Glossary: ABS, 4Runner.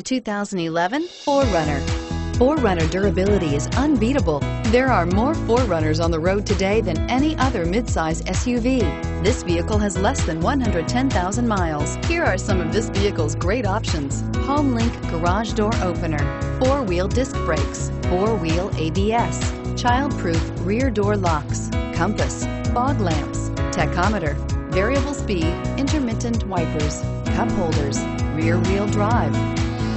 The 2011 4Runner. 4Runner durability is unbeatable. There are more 4Runners on the road today than any other midsize SUV. This vehicle has less than 110,000 miles. Here are some of this vehicle's great options: HomeLink garage door opener, four-wheel disc brakes, four-wheel ABS, child-proof rear door locks, compass, fog lamps, tachometer, variable speed, intermittent wipers, cup holders, rear-wheel drive.